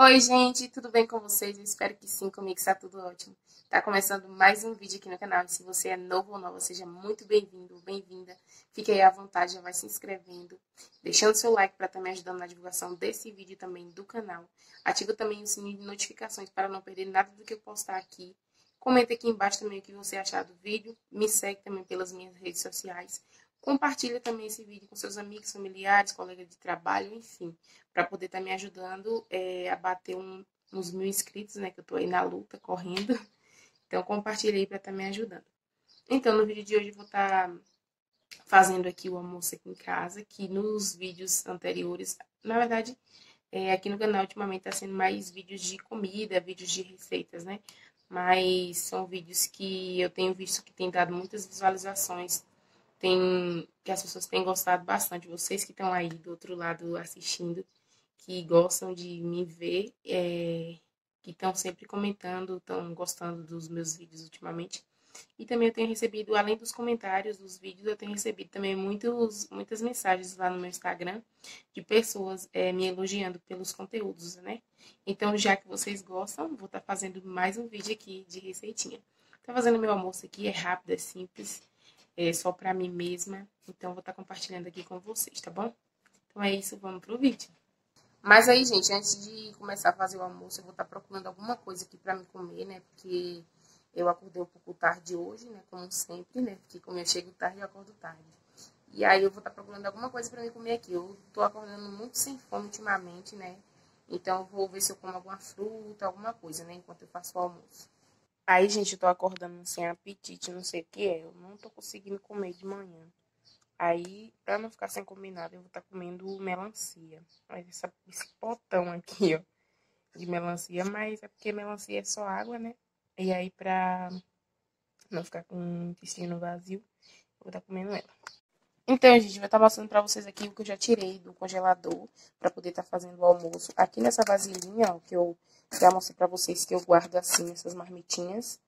Oi, gente, tudo bem com vocês? Eu espero que sim, comigo está tudo ótimo. Tá começando mais um vídeo aqui no canal e se você é novo ou nova, seja muito bem-vindo ou bem-vinda. Fique aí à vontade, já vai se inscrevendo, deixando seu like para estar me ajudando na divulgação desse vídeo e também do canal. Ativa também o sininho de notificações para não perder nada do que eu postar aqui. Comenta aqui embaixo também o que você achar do vídeo. Me segue também pelas minhas redes sociais. Compartilha também esse vídeo com seus amigos, familiares, colegas de trabalho, enfim, para poder estar me ajudando a bater uns 1.000 inscritos, né? Que eu tô aí na luta, correndo. Então, compartilha aí para estar me ajudando. Então, no vídeo de hoje eu vou estar fazendo aqui o almoço aqui em casa, que nos vídeos anteriores, na verdade, aqui no canal ultimamente tá sendo mais vídeos de comida, vídeos de receitas, né? Mas são vídeos que eu tenho visto que tem dado muitas visualizações, que as pessoas têm gostado bastante. Vocês que estão aí do outro lado assistindo, que gostam de me ver, que estão sempre comentando, estão gostando dos meus vídeos ultimamente. E também eu tenho recebido, além dos comentários dos vídeos, eu tenho recebido também muitas mensagens lá no meu Instagram de pessoas me elogiando pelos conteúdos, né? Então, já que vocês gostam, vou estar fazendo mais um vídeo aqui de receitinha. Estou fazendo meu almoço aqui, é rápido, é simples, é só pra mim mesma. Então, vou estar compartilhando aqui com vocês, tá bom? Então, é isso, vamos pro vídeo. Mas aí, gente, antes de começar a fazer o almoço, eu vou estar procurando alguma coisa aqui pra me comer, né? Porque eu acordei um pouco tarde hoje, né? Como sempre, né? Porque como eu chego tarde, eu acordo tarde. E aí eu vou estar procurando alguma coisa pra mim comer aqui. Eu tô acordando muito sem fome ultimamente, né? Então eu vou ver se eu como alguma fruta, alguma coisa, né? Enquanto eu faço o almoço. Aí, gente, eu tô acordando sem apetite, não sei o que é. Eu não tô conseguindo comer de manhã. Aí, pra não ficar sem comer nada, eu vou estar comendo melancia. Mas esse potão aqui, ó, de melancia. Mas é porque melancia é só água, né? E aí, pra não ficar com o intestino vazio, eu vou estar comendo ela. Então, gente, eu vou estar mostrando pra vocês aqui o que eu já tirei do congelador pra poder estar fazendo o almoço. Aqui nessa vasilhinha, ó, que eu já mostrei pra vocês que eu guardo assim, essas marmitinhas.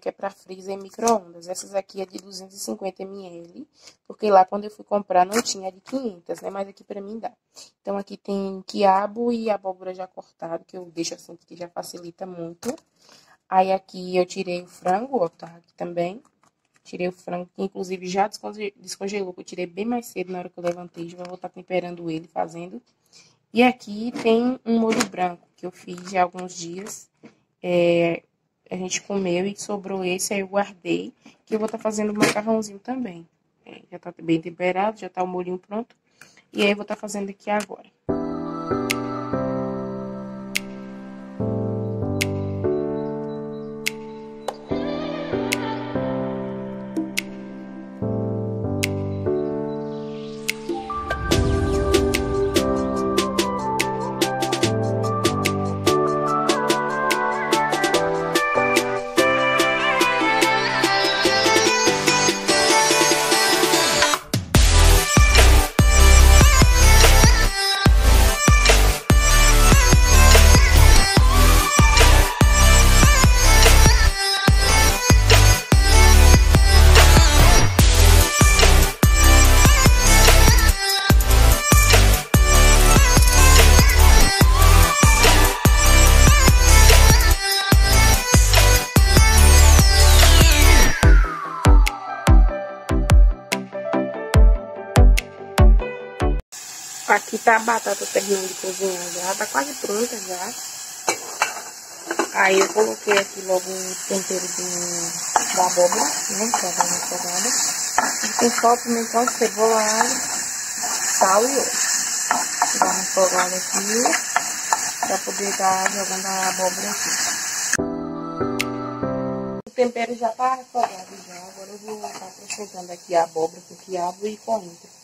Que é pra freezer e micro-ondas. Essas aqui é de 250 ml, porque lá quando eu fui comprar não tinha de 500, né? Mas aqui pra mim dá. Então aqui tem quiabo e abóbora já cortado, que eu deixo assim que já facilita muito. Aí aqui eu tirei o frango, ó, tá aqui também. Tirei o frango, que inclusive já descongelou, que eu tirei bem mais cedo na hora que eu levantei. Já vou estar temperando ele, fazendo. E aqui tem um molho branco, que eu fiz há alguns dias. A gente comeu e sobrou esse, aí eu guardei, que eu vou estar fazendo um macarrãozinho também. Já tá bem temperado, já tá o molhinho pronto. E aí eu vou estar fazendo aqui agora. Aqui tá a batata terminando de cozinhar já, tá quase pronta já. Aí eu coloquei aqui logo o tempero da abóbora, né, que tá dando pegada. E tem só pimentão, cebola, sal e óleo. Dá uma folgada aqui, pra poder estar jogando a abóbora aqui. O tempero já tá folgado já, agora eu vou estar acrescentando aqui a abóbora com quiabo e coentro.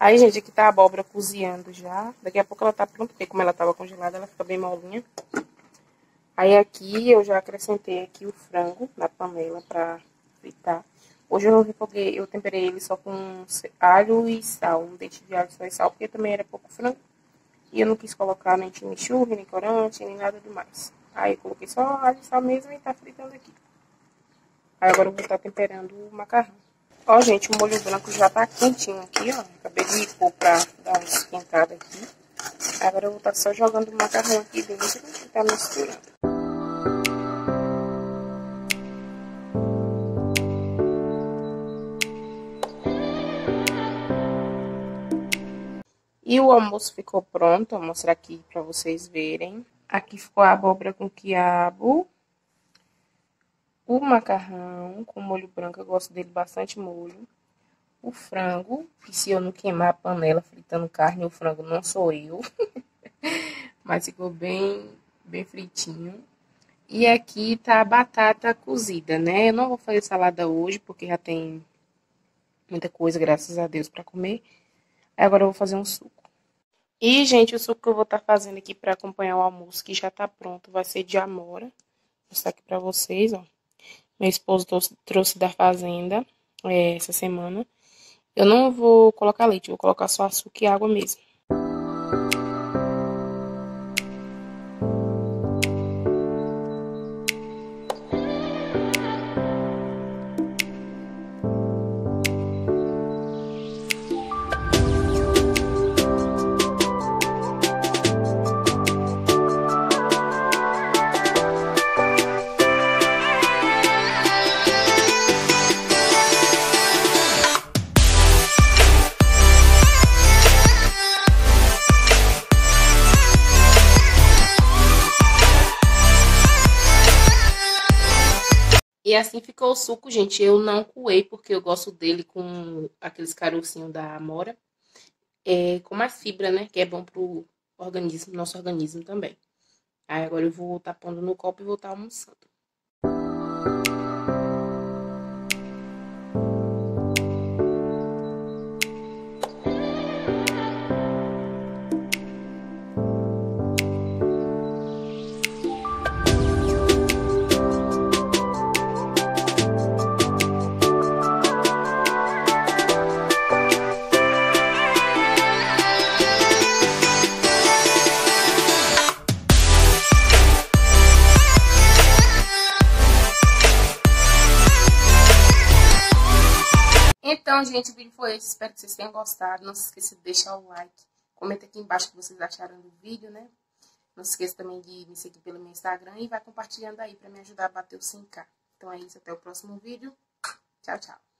Aí, gente, aqui tá a abóbora cozinhando já. Daqui a pouco ela tá pronta, porque como ela tava congelada, ela fica bem molinha. Aí aqui eu já acrescentei aqui o frango na panela para fritar. Hoje eu temperei ele só com alho e sal, um dente de alho só e sal, porque também era pouco frango. E eu não quis colocar nem chimichurri, nem corante, nem nada demais. Aí eu coloquei só alho e sal mesmo e tá fritando aqui. Aí agora eu vou estar temperando o macarrão. Ó, gente, o molho branco já tá quentinho aqui, ó. Acabei de pôr pra dar uma esquentada aqui. Agora eu vou estar só jogando o macarrão aqui dentro e tá misturando. E o almoço ficou pronto, vou mostrar aqui pra vocês verem. Aqui ficou a abóbora com quiabo, o macarrão com molho branco, eu gosto dele bastante molho, o frango, que se eu não queimar a panela fritando carne, o frango não sou eu, mas ficou bem fritinho. E aqui tá a batata cozida, né? Eu não vou fazer salada hoje, porque já tem muita coisa, graças a Deus, pra comer. Agora eu vou fazer um suco. E, gente, o suco que eu vou estar fazendo aqui para acompanhar o almoço, que já tá pronto, vai ser de amora. Vou mostrar aqui para vocês, ó. Meu esposo trouxe da fazenda essa semana. Eu não vou colocar leite, vou colocar só açúcar e água mesmo. E assim ficou o suco, gente. Eu não coei, porque eu gosto dele com aqueles carocinhos da amora. Com mais fibra, né? Que é bom pro organismo, nosso organismo também. Aí agora eu vou tá pondo no copo e vou tá almoçando. Então, gente, o vídeo foi esse. Espero que vocês tenham gostado. Não se esqueça de deixar o like. Comenta aqui embaixo o que vocês acharam do vídeo, né? Não se esqueça também de me seguir pelo meu Instagram e vai compartilhando aí pra me ajudar a bater o 100K. Então é isso. Até o próximo vídeo. Tchau, tchau.